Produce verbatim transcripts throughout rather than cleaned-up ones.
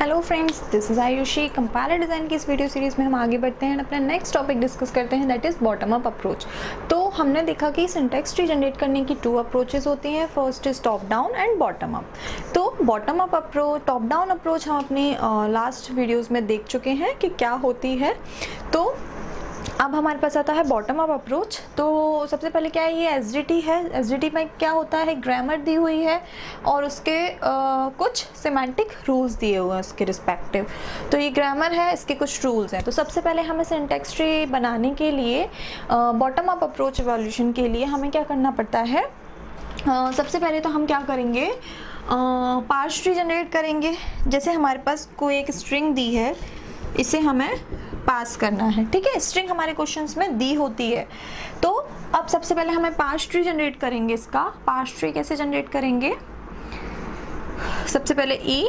Hello friends, this is Ayushi. Comparative design की इस video series में हम आगे बढ़ते हैं और अपना नेक्स्ट टॉपिक डिस्कस करते हैं, that is bottom up approach. तो हमने देखा कि सिंटैक्स ट्री जनरेट करने की टू अप्रोचेस होती हैं, first is top down and bottom up. तो bottom up approach, top down approach हम अपने लास्ट वीडियोज़ में देख चुके हैं कि क्या होती है। तो अब हमारे पास आता है बॉटम अप अप्रोच। तो सबसे पहले क्या है, ये एस डी टी है। एस डी टी में क्या होता है, ग्रामर दी हुई है और उसके आ, कुछ सिमेंटिक रूल्स दिए हुए हैं उसके रिस्पेक्टिव। तो ये ग्रामर है, इसके कुछ रूल्स हैं। तो सबसे पहले हमें सिंटैक्स ट्री बनाने के लिए, बॉटम अप अप्रोच एवोल्यूशन के लिए हमें क्या करना पड़ता है, आ, सबसे पहले तो हम क्या करेंगे, पार्श ट्री जनरेट करेंगे। जैसे हमारे पास कोई एक स्ट्रिंग दी है, इसे हमें पास करना है, ठीक है। स्ट्रिंग हमारे क्वेश्चंस में दी होती है। तो अब सबसे पहले हमें पार्श ट्री जनरेट करेंगे। इसका पार्श ट्री कैसे जनरेट करेंगे, सबसे पहले E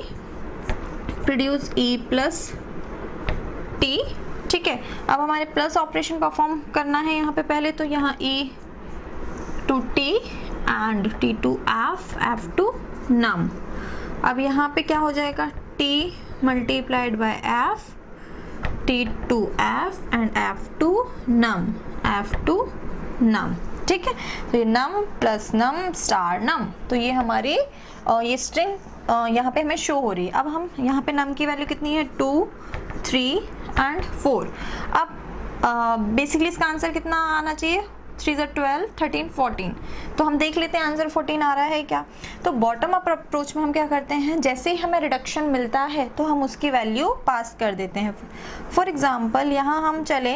produce E plus T, ठीक है। अब हमारे प्लस ऑपरेशन परफॉर्म करना है यहाँ पे पहले। तो यहाँ E to T and T to F, F to num. अब यहाँ पे क्या हो जाएगा, T multiplied by F, T to F and F to num, F to num, ठीक है। तो ये नम प्लस नम स्टार नम, तो ये हमारी ये स्ट्रिंग यहाँ पे हमें शो हो रही है। अब हम यहाँ पे नम की वैल्यू कितनी है, टू थ्री एंड फोर। अब बेसिकली इसका आंसर कितना आना चाहिए, थ्री ज़ा ट्वेल्व, थर्टीन, फोर्टीन। तो हम देख लेते हैं आंसर फोर्टीन आ रहा है क्या। तो बॉटम अप अप्रोच में हम क्या करते हैं, जैसे ही हमें रिडक्शन मिलता है तो हम उसकी वैल्यू पास कर देते हैं। फॉर एग्जांपल यहाँ हम चले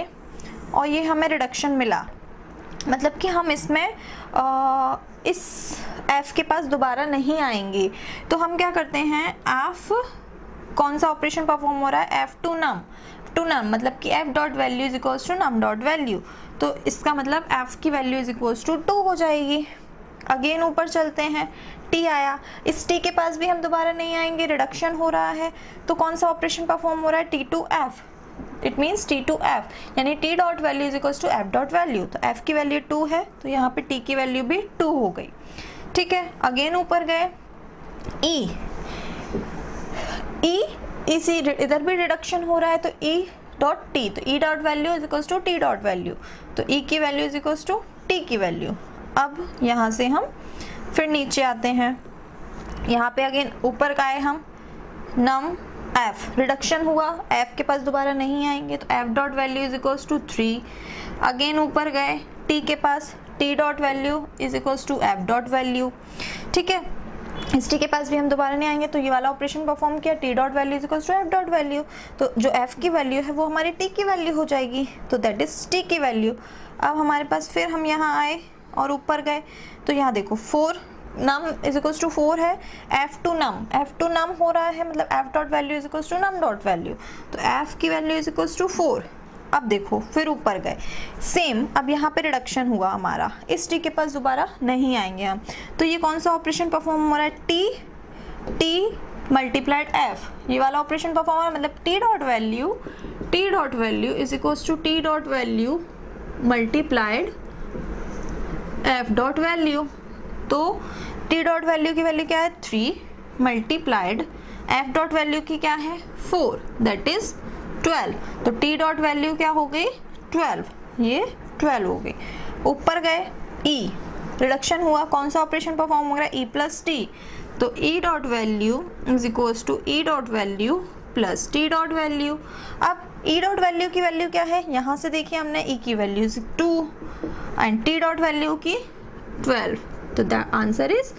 और ये हमें रिडक्शन मिला, मतलब कि हम इसमें आ, इस एफ़ के पास दोबारा नहीं आएंगे। तो हम क्या करते हैं, एफ़ कौन सा ऑपरेशन परफॉर्म हो रहा है, F to num, to num मतलब कि F dot value is equals to num dot value. तो इसका मतलब एफ़ की value is equals to two हो जाएगी। अगेन ऊपर चलते हैं, टी आया, इस टी के पास भी हम दोबारा नहीं आएंगे, रिडक्शन हो रहा है। तो कौन सा ऑपरेशन परफॉर्म हो रहा है, T to F, it means T to F, यानी T dot value is equals to F dot value. तो एफ़ की वैल्यू टू है, तो यहाँ पर टी की वैल्यू भी टू हो गई, ठीक है। अगेन ऊपर गए, ई ई इसी इधर भी रिडक्शन हो रहा है, तो ई डॉट टी, तो E dot value is equals to T dot value, तो ई की value is equals to T की वैल्यू। अब यहाँ से हम फिर नीचे आते हैं, यहाँ पे अगेन ऊपर का आए हम, नम एफ, रिडक्शन हुआ, एफ के पास दोबारा नहीं आएंगे, तो F dot value is equals to three. Again ऊपर गए, टी के पास T dot value is equals to F dot value, ठीक है। इस टी के पास भी हम दोबारा नहीं आएंगे, तो ये वाला ऑपरेशन परफॉर्म किया, T dot value is equals to F dot value. तो जो एफ़ की वैल्यू है वो हमारी टी की वैल्यू हो जाएगी, तो दैट इज़ टी की वैल्यू। अब हमारे पास फिर हम यहाँ आए और ऊपर गए, तो यहाँ देखो four num is equals to four है, F to num, F to num हो रहा है, मतलब F dot value is equals to num dot value, तो एफ़ की value is equals to four. अब देखो फिर ऊपर गए, सेम, अब यहाँ पे रिडक्शन हुआ हमारा, इस टी के पास दोबारा नहीं आएंगे हम, तो ये कौन सा ऑपरेशन परफॉर्म हो रहा है, टी टी मल्टीप्लाइड एफ, ये वाला ऑपरेशन परफॉर्म हो रहा है, मतलब T dot value, T dot value is equals to T dot value multiplied F dot value. तो टी डॉट वैल्यू की वैल्यू क्या है, three multiplied F dot value की क्या है, फोर, दैट इज ट्वेल्व। तो टी डॉट वैल्यू क्या हो गई, ट्वेल्व, ये ट्वेल्व हो गई। ऊपर गए, ई रिडक्शन हुआ, कौन सा ऑपरेशन परफॉर्म हो रहा है, ई प्लस टी, तो E dot value is equals to E dot value plus T dot value. अब ई डॉट वैल्यू की वैल्यू क्या है, यहाँ से देखिए हमने ई की value two and T dot value की ट्वेल्व, तो द आंसर इज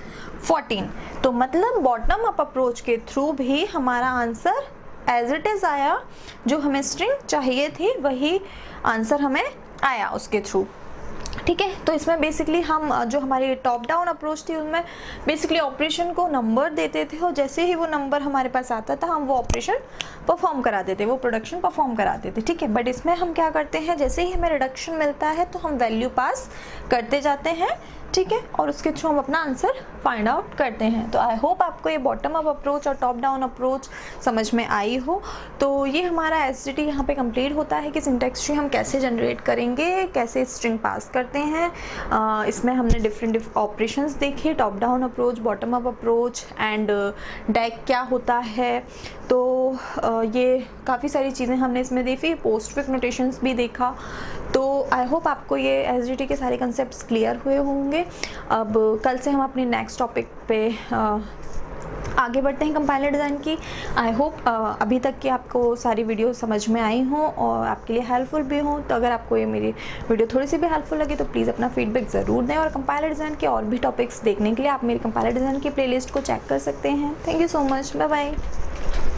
फोर्टीन। तो मतलब बॉटम अप अप्रोच के थ्रू भी हमारा आंसर एज इट इज़ आया, जो हमें स्ट्रिंग चाहिए थी वही आंसर हमें आया उसके थ्रू, ठीक है। तो इसमें बेसिकली हम जो हमारी टॉप डाउन अप्रोच थी उनमें बेसिकली ऑपरेशन को नंबर देते थे और जैसे ही वो नंबर हमारे पास आता था हम वो ऑपरेशन परफॉर्म कराते थे, वो प्रोडक्शन परफॉर्म कराते थे, ठीक है। बट इसमें हम क्या करते हैं, जैसे ही हमें रिडक्शन मिलता है तो हम वैल्यू पास करते जाते हैं, ठीक है, और उसके थ्रू हम अपना आंसर फाइंड आउट करते हैं। तो आई होप आपको ये बॉटम अप अप्रोच और टॉप डाउन अप्रोच समझ में आई हो। तो ये हमारा एस डी टी यहाँ पर कम्प्लीट होता है कि सिंटेक्स ट्री हम कैसे जनरेट करेंगे, कैसे स्ट्रिंग पास करते हैं। आ, इसमें हमने डिफरेंट ऑपरेशंस देखे, top down approach, bottom up approach and DAG क्या होता है। तो आ, ये काफ़ी सारी चीज़ें हमने इसमें देखी, पोस्टफिक्स नोटेशंस भी देखा। तो आई होप आपको ये एस डी टी के सारे कंसेप्ट क्लियर हुए होंगे। अब कल से हम अपने नेक्स्ट टॉपिक पे आ, आगे बढ़ते हैं कंपाइलर डिज़ाइन की। आई होप अभी तक की आपको सारी वीडियो समझ में आई हों और आपके लिए हेल्पफुल भी हों। तो अगर आपको ये मेरी वीडियो थोड़ी सी भी हेल्पफुल लगी तो प्लीज़ अपना फीडबैक ज़रूर दें। और कंपाइलर डिज़ाइन के और भी टॉपिक्स देखने के लिए आप मेरी कंपाइलर डिज़ाइन की प्लेलिस्ट को चेक कर सकते हैं। Thank you so much, bye bye.